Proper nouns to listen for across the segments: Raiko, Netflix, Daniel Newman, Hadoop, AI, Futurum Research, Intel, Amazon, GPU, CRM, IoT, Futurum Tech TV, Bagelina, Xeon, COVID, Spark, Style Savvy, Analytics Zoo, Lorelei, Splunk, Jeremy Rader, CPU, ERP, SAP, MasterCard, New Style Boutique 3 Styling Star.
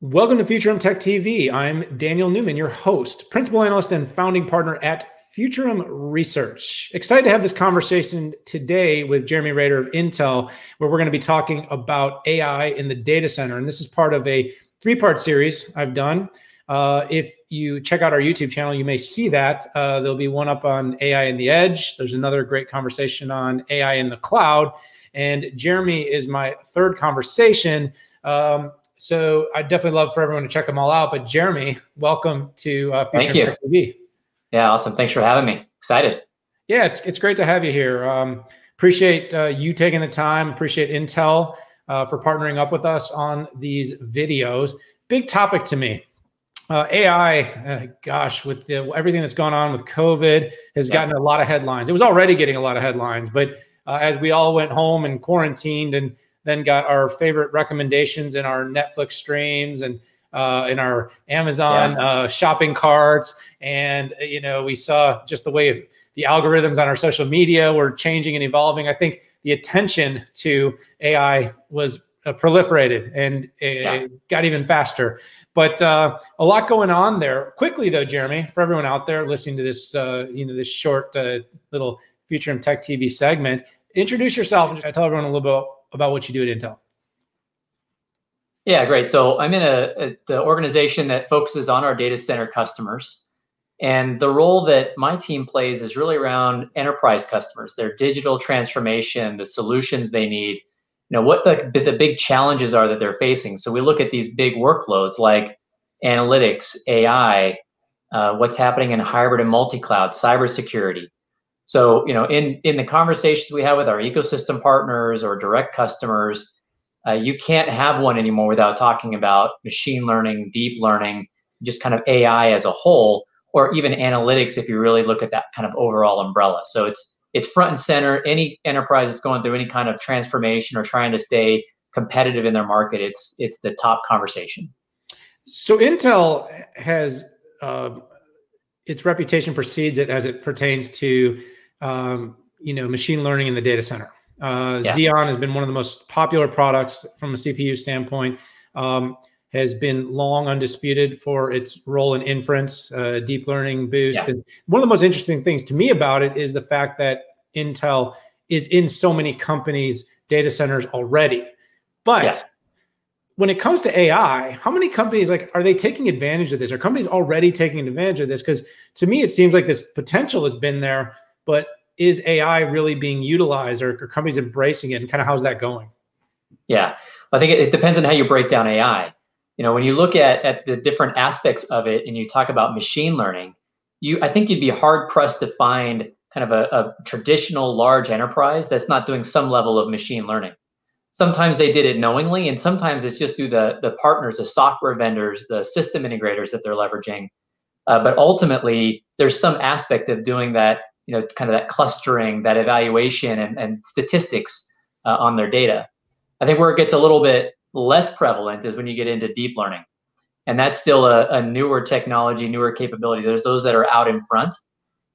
Welcome to Futurum Tech TV. I'm Daniel Newman, your host, principal analyst and founding partner at Futurum Research. Excited to have this conversation today with Jeremy Rader of Intel, where we're going to be talking about AI in the data center. And this is part of a three-part series I've done. If you check out our YouTube channel, you may see that. There'll be one up on AI in the edge. There's another great conversation on AI in the cloud. And Jeremy is my third conversation. So I'd definitely love for everyone to check them all out. But Jeremy, welcome to Futurum Tech TV. Yeah, awesome. Thanks for having me. Excited. Yeah, it's great to have you here. Appreciate you taking the time. Appreciate Intel for partnering up with us on these videos. Big topic to me. AI, gosh, with everything that's gone on with COVID has gotten a lot of headlines. It was already getting a lot of headlines, but as we all went home and quarantined and then got our favorite recommendations in our Netflix streams and in our Amazon shopping carts. And, you know, we saw just the way the algorithms on our social media were changing and evolving. I think the attention to AI was proliferated and it got even faster. But a lot going on there. Quickly, though, Jeremy, for everyone out there listening to this, you know, this short little Futurum Tech TV segment, introduce yourself and tell everyone a little bit about what you do at Intel. Yeah, great. So I'm in the organization that focuses on our data center customers. And the role that my team plays is really around enterprise customers, their digital transformation, the solutions they need, you know, what the big challenges are that they're facing. So we look at these big workloads like analytics, AI, what's happening in hybrid and multi-cloud, cybersecurity. So, you know, in the conversations we have with our ecosystem partners or direct customers, you can't have one anymore without talking about machine learning, deep learning, just kind of AI as a whole, or even analytics if you really look at that kind of overall umbrella. So it's front and center. Any enterprise that's going through any kind of transformation or trying to stay competitive in their market, it's the top conversation. So Intel has its reputation precedes it as it pertains to you know, machine learning in the data center. Xeon has been one of the most popular products from a CPU standpoint, has been long undisputed for its role in inference, deep learning boost. And one of the most interesting things to me about it is the fact that Intel is in so many companies' data centers already. But when it comes to AI, how many companies, like, are they taking advantage of this? Are companies already taking advantage of this? Because to me, it seems like this potential has been there, but is AI really being utilized, or are companies embracing it, and kind of how's that going? Yeah, I think it depends on how you break down AI. You know, when you look at the different aspects of it and you talk about machine learning, I think you'd be hard pressed to find kind of a traditional large enterprise that's not doing some level of machine learning. Sometimes they did it knowingly, and sometimes it's just through the partners, the software vendors, the system integrators that they're leveraging. But ultimately, there's some aspect of doing that, you know, kind of that clustering, that evaluation and statistics on their data. I think where it gets a little bit less prevalent is when you get into deep learning. And that's still a newer technology, newer capability. There's those that are out in front.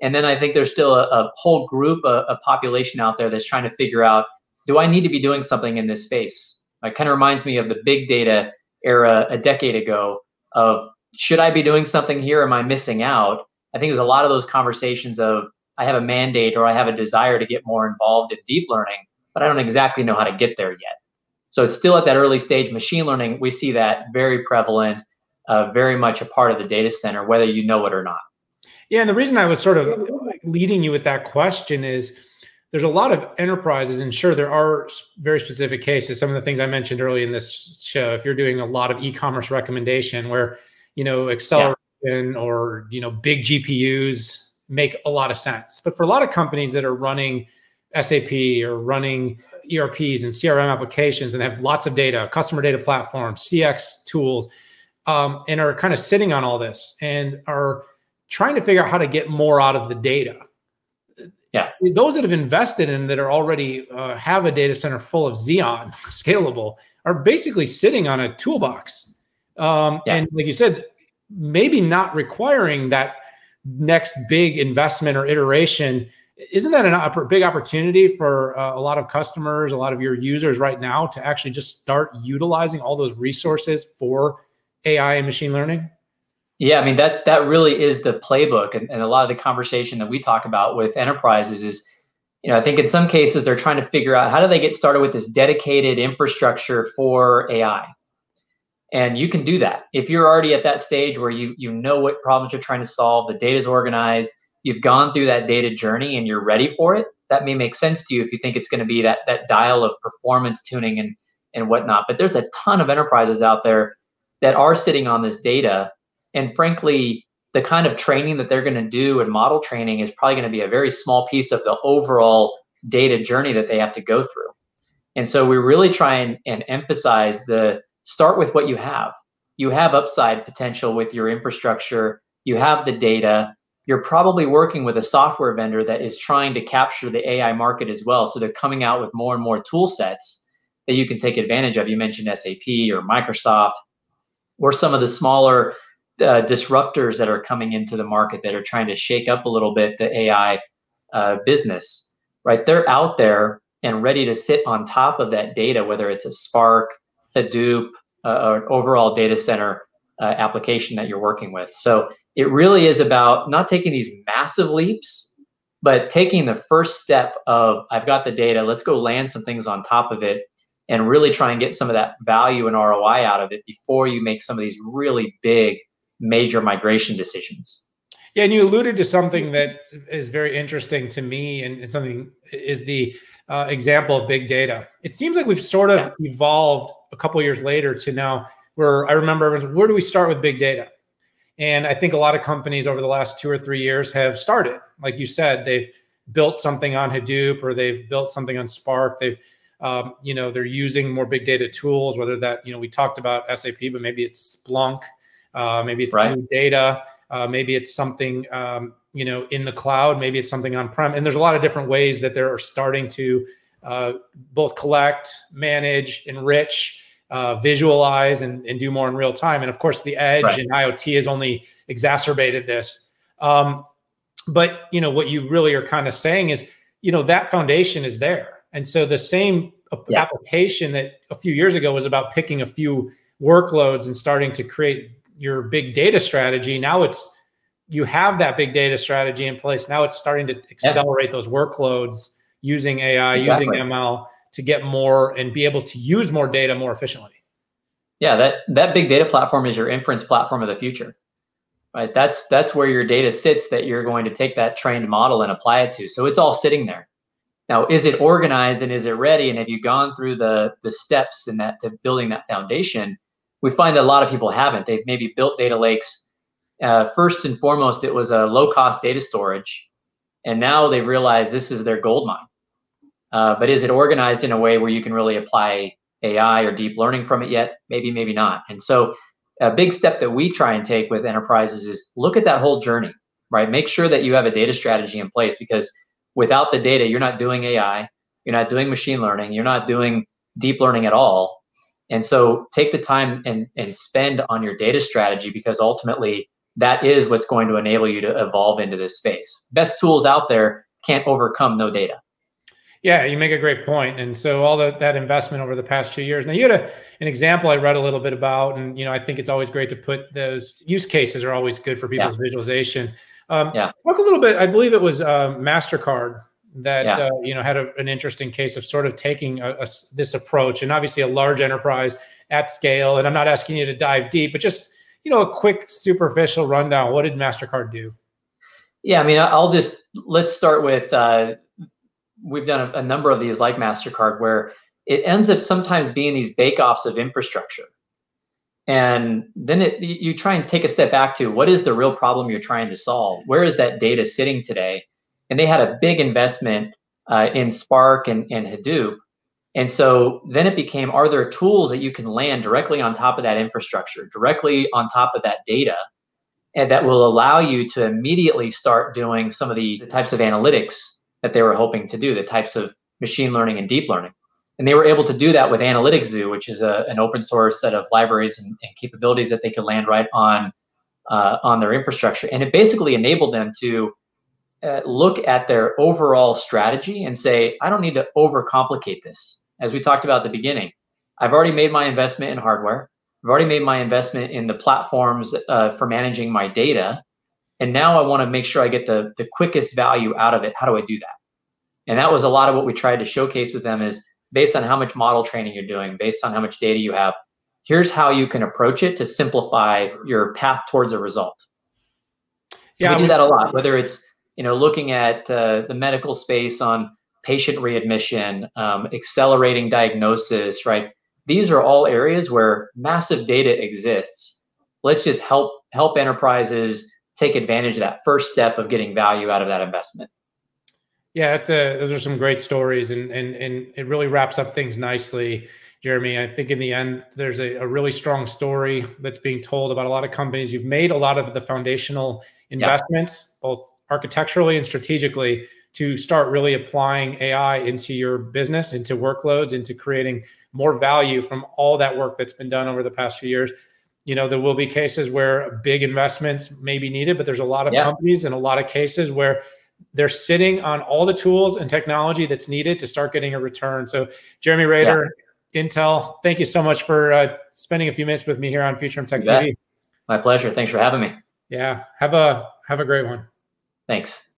And then I think there's still a whole group, a population out there that's trying to figure out, do I need to be doing something in this space? It kind of reminds me of the big data era a decade ago of, should I be doing something here? Am I missing out? I think there's a lot of those conversations of, I have a mandate or I have a desire to get more involved in deep learning, but I don't exactly know how to get there yet. So it's still at that early stage. Machine learning, we see that very prevalent, very much a part of the data center, whether you know it or not. Yeah, and the reason I was sort of leading you with that question is there's a lot of enterprises, and sure, there are very specific cases. Some of the things I mentioned early in this show, if you're doing a lot of e-commerce recommendation where, you know, acceleration or, you know, big GPUs, make a lot of sense. But for a lot of companies that are running SAP or running ERPs and CRM applications and have lots of data, customer data platforms, CX tools, and are kind of sitting on all this and are trying to figure out how to get more out of the data. Yeah. Those that have invested in that are already have a data center full of Xeon, scalable, are basically sitting on a toolbox. And like you said, maybe not requiring that next big investment or iteration. Isn't that a big opportunity for a lot of customers, a lot of your users right now to actually just start utilizing all those resources for AI and machine learning? Yeah, I mean, that really is the playbook. And a lot of the conversation that we talk about with enterprises is, I think in some cases, they're trying to figure out how do they get started with this dedicated infrastructure for AI? And you can do that. If you're already at that stage where you know what problems you're trying to solve, the data is organized, you've gone through that data journey and you're ready for it, that may make sense to you if you think it's going to be that dial of performance tuning and whatnot. But there's a ton of enterprises out there that are sitting on this data. And frankly, the kind of training that they're going to do and model training is probably going to be a very small piece of the overall data journey that they have to go through. And so we really try and emphasize the start with what you have. You have upside potential with your infrastructure. You have the data. You're probably working with a software vendor that is trying to capture the AI market as well. So they're coming out with more and more tool sets that you can take advantage of. You mentioned SAP or Microsoft or some of the smaller disruptors that are coming into the market that are trying to shake up a little bit the AI business, right? They're out there and ready to sit on top of that data, whether it's a Spark, Hadoop, or an overall data center application that you're working with. So it really is about not taking these massive leaps, but taking the first step of, I've got the data, let's go land some things on top of it and really try and get some of that value and ROI out of it before you make some of these really big, major migration decisions. Yeah, and you alluded to something that is very interesting to me, and something is the example of big data. It seems like we've sort of evolved a couple of years later to now where I remember everyone's, where do we start with big data? And I think a lot of companies over the last 2 or 3 years have started. Like you said, they've built something on Hadoop or they've built something on Spark. They've, they're using more big data tools, whether that, we talked about SAP, but maybe it's Splunk. Maybe it's new data, maybe it's something, in the cloud, maybe it's something on-prem. And there's a lot of different ways that they're starting to both collect, manage, enrich, visualize, and do more in real time. And of course, the edge and IoT has only exacerbated this. But, what you really are kind of saying is, that foundation is there. And so the same application that a few years ago was about picking a few workloads and starting to create your big data strategy. Now you have that big data strategy in place. Now it's starting to accelerate those workloads using AI, using ML to get more and be able to use more data more efficiently. Yeah, that big data platform is your inference platform of the future, right? That's where your data sits that you're going to take that trained model and apply it to. So it's all sitting there. Now, is it organized and is it ready? And have you gone through the steps in that to building that foundation? We find that a lot of people haven't. They've maybe built data lakes. First and foremost, it was a low-cost data storage. And now they've realized this is their goldmine. But is it organized in a way where you can really apply AI or deep learning from it yet? Maybe, maybe not. And so a big step that we try and take with enterprises is look at that whole journey, right? Make sure that you have a data strategy in place, because without the data, you're not doing AI, you're not doing machine learning, you're not doing deep learning at all. And so take the time and spend on your data strategy, because ultimately that is what's going to enable you to evolve into this space. Best tools out there can't overcome no data. Yeah, you make a great point. And so all that investment over the past few years. Now you had an example I read a little bit about, and I think it's always great to put those use cases are always good for people's visualization. Talk a little bit, I believe it was MasterCard that had an interesting case of sort of taking this approach, and obviously a large enterprise at scale. And I'm not asking you to dive deep, but just, a quick superficial rundown. What did MasterCard do? Yeah, I mean, let's start with, we've done a number of these like MasterCard where it ends up sometimes being these bake-offs of infrastructure. And then you try and take a step back to what is the real problem you're trying to solve? Where is that data sitting today? And they had a big investment in Spark and Hadoop. And so then it became, are there tools that you can land directly on top of that infrastructure, directly on top of that data, and that will allow you to immediately start doing some of the types of analytics that they were hoping to do, the types of machine learning and deep learning. And they were able to do that with Analytics Zoo, which is an open source set of libraries and capabilities that they could land right on their infrastructure. And it basically enabled them to look at their overall strategy and say, I don't need to overcomplicate this. As we talked about at the beginning, I've already made my investment in hardware. I've already made my investment in the platforms for managing my data. And now I want to make sure I get the quickest value out of it. How do I do that? And that was a lot of what we tried to showcase with them is based on how much model training you're doing, based on how much data you have, here's how you can approach it to simplify your path towards a result. Yeah, we do that a lot, whether it's, you know, looking at the medical space on patient readmission, accelerating diagnosis, right? These are all areas where massive data exists. Let's just help enterprises take advantage of that first step of getting value out of that investment. Yeah, that's those are some great stories, and it really wraps up things nicely, Jeremy. I think in the end, there's a really strong story that's being told about a lot of companies. You've made a lot of the foundational investments, both architecturally and strategically, to start really applying AI into your business, into workloads, into creating more value from all that work that's been done over the past few years. You know, there will be cases where big investments may be needed, but there's a lot of companies and a lot of cases where they're sitting on all the tools and technology that's needed to start getting a return. So Jeremy Rader, Intel, thank you so much for spending a few minutes with me here on Futurum Tech TV. My pleasure. Thanks for having me. Yeah. Have a great one. Thanks.